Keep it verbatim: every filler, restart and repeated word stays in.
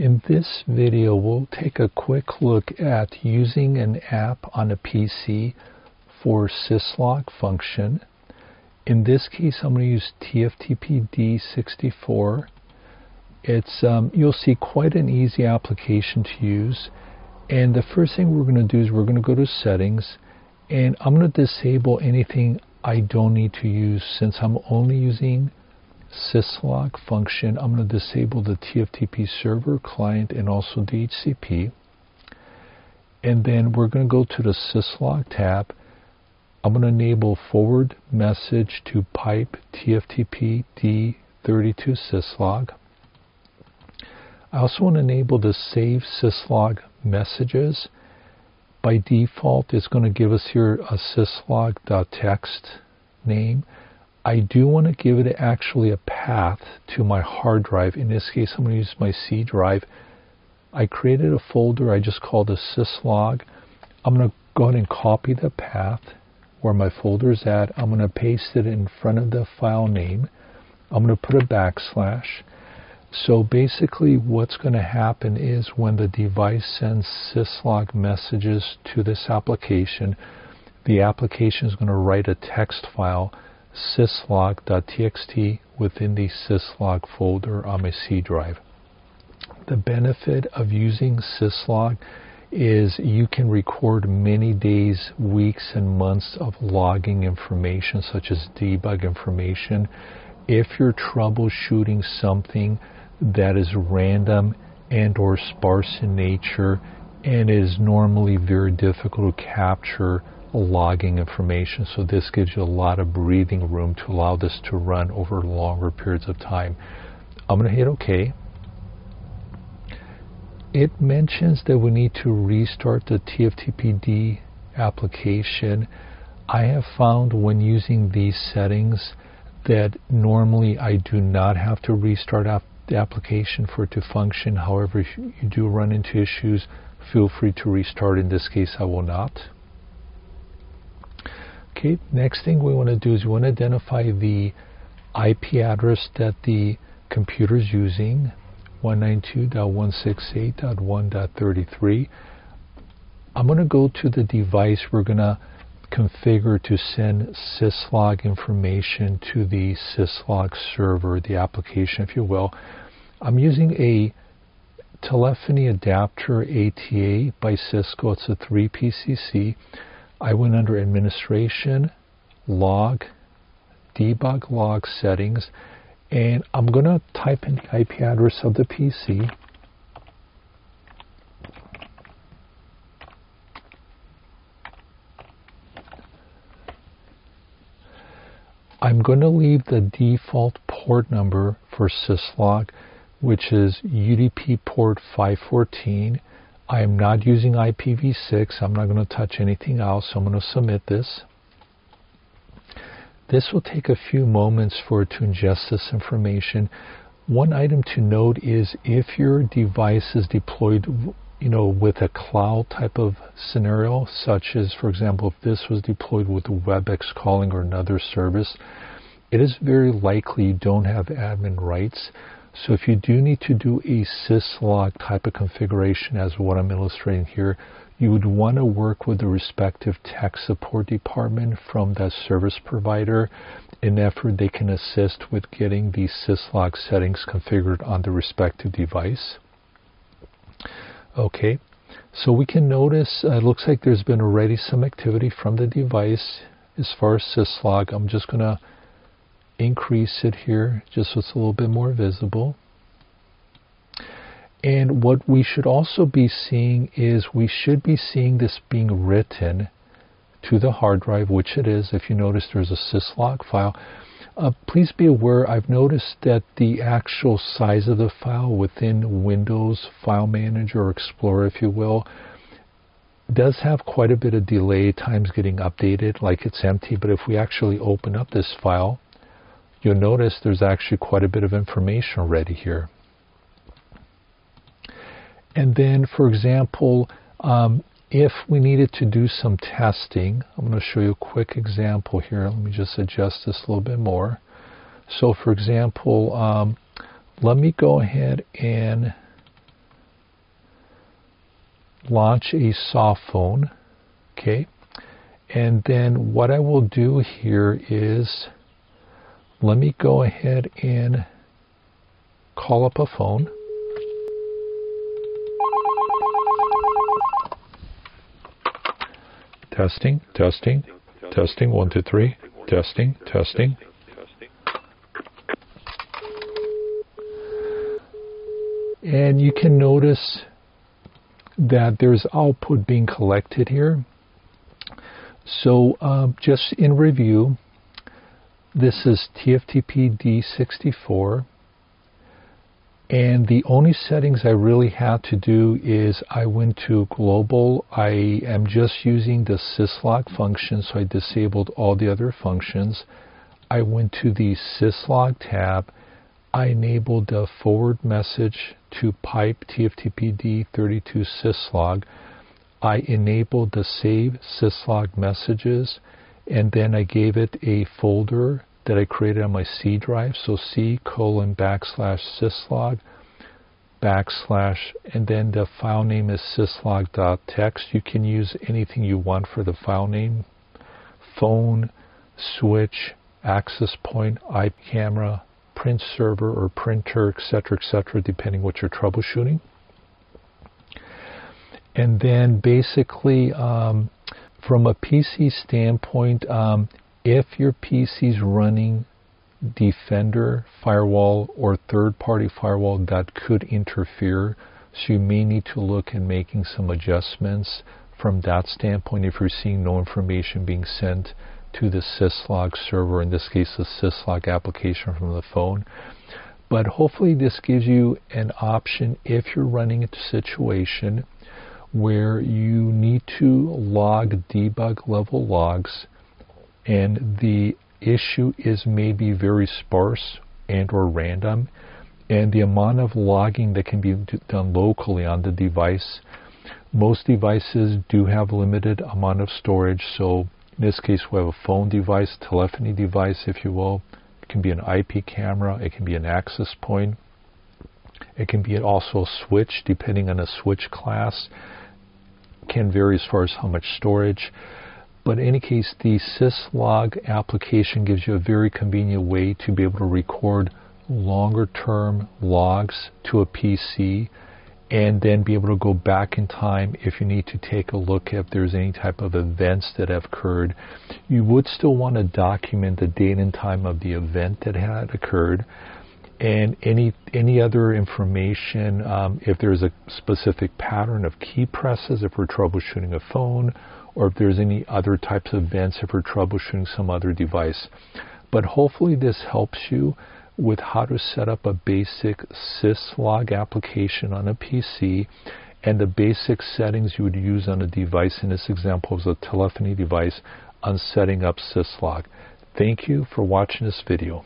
In this video, we'll take a quick look at using an app on a P C for syslog function. In this case, I'm going to use T F T P D sixty-four. It's, um, you'll see quite an easy application to use. And the first thing we're going to do is we're going to go to settings, and I'm going to disable anything I don't need to use. Since I'm only using syslog function, I'm going to disable the T F T P server, client, and also the D H C P. And then we're going to go to the syslog tab. I'm going to enable forward message to pipe T F T P D thirty-two syslog. I also want to enable the save syslog messages. By default, it's going to give us here a syslog.txt name. I do want to give it actually a path to my hard drive. In this case, I'm going to use my C drive. I created a folder I just called a syslog. I'm going to go ahead and copy the path where my folder is at. I'm going to paste it in front of the file name. I'm going to put a backslash. So basically what's going to happen is when the device sends syslog messages to this application, the application is going to write a text file, syslog.txt, within the syslog folder on my C drive. The benefit of using syslog is you can record many days, weeks, and months of logging information, such as debug information. If you're troubleshooting something that is random and or sparse in nature and is normally very difficult to capture logging information, so this gives you a lot of breathing room to allow this to run over longer periods of time. I'm going to hit OK. It mentions that we need to restart the T F T P D application. I have found when using these settings that normally I do not have to restart the application for it to function. However, if you do run into issues, feel free to restart. In this case, I will not. Okay, next thing we want to do is we want to identify the I P address that the computer is using, one ninety-two dot one sixty-eight dot one dot thirty-three. I'm going to go to the device we're going to configure to send syslog information to the syslog server, the application, if you will. I'm using a telephony adapter, A T A, by Cisco. It's a three P C C. I went under administration, log, debug log settings, and I'm going to type in the I P address of the P C. I'm going to leave the default port number for syslog, which is U D P port five fourteen. I am not using I P v six. I'm not going to touch anything else. I'm going to submit this. This will take a few moments for it to ingest this information. One item to note is if your device is deployed, you know, with a cloud type of scenario, such as, for example, if this was deployed with WebEx Calling or another service, it is very likely you don't have admin rights. So if you do need to do a syslog type of configuration, as what I'm illustrating here, you would want to work with the respective tech support department from that service provider. In effort, they can assist with getting the syslog settings configured on the respective device. Okay, so we can notice uh, it looks like there's been already some activity from the device as far as syslog. I'm just going to increase it here just so it's a little bit more visible. And what we should also be seeing is we should be seeing this being written to the hard drive, which it is. If you notice, there's a syslog file. Uh, please be aware, I've noticed that the actual size of the file within Windows File Manager or Explorer, if you will, does have quite a bit of delay, times getting updated, like it's empty. But if we actually open up this file, you'll notice there's actually quite a bit of information already here. And then, for example, um, if we needed to do some testing, I'm going to show you a quick example here. Let me just adjust this a little bit more. So for example, um, let me go ahead and launch a soft phone, okay? And then what I will do here is, let me go ahead and call up a phone. Testing, testing, testing, one, two, three, testing, testing. And you can notice that there's output being collected here. So um, just in review, this is T F T P D sixty-four, and the only settings I really had to do is I went to global. I am just using the syslog function, so I disabled all the other functions. I went to the syslog tab. I enabled the forward message to pipe T F T P D thirty-two syslog. I enabled the save syslog messages, and then I gave it a folder that I created on my C drive. So C colon backslash syslog backslash, and then the file name is syslog.txt. You can use anything you want for the file name: phone, switch, access point, I P camera, print server or printer, et cetera, et cetera, depending what you're troubleshooting. And then basically, um, from a P C standpoint, um, if your P C is running Defender firewall or third-party firewall, that could interfere. So you may need to look at making some adjustments from that standpoint if you're seeing no information being sent to the syslog server, in this case the syslog application from the phone. But hopefully this gives you an option if you're running a situation where you need to log debug level logs and the issue is maybe very sparse and or random, and the amount of logging that can be done locally on the device. Most devices do have limited amount of storage, so in this case, we have a phone device, telephony device, if you will. It can be an I P camera. It can be an access point. It can be also a switch, depending on a switch class. It can vary as far as how much storage. But in any case, the syslog application gives you a very convenient way to be able to record longer-term logs to a P C, and then be able to go back in time if you need to take a look if there's any type of events that have occurred. You would still want to document the date and time of the event that had occurred, and any any other information, um, if there's a specific pattern of key presses, if we're troubleshooting a phone, or if there's any other types of events, if we're troubleshooting some other device. But hopefully this helps you with how to set up a basic syslog application on a P C and the basic settings you would use on a device. In this example, is a telephony device on setting up syslog. Thank you for watching this video.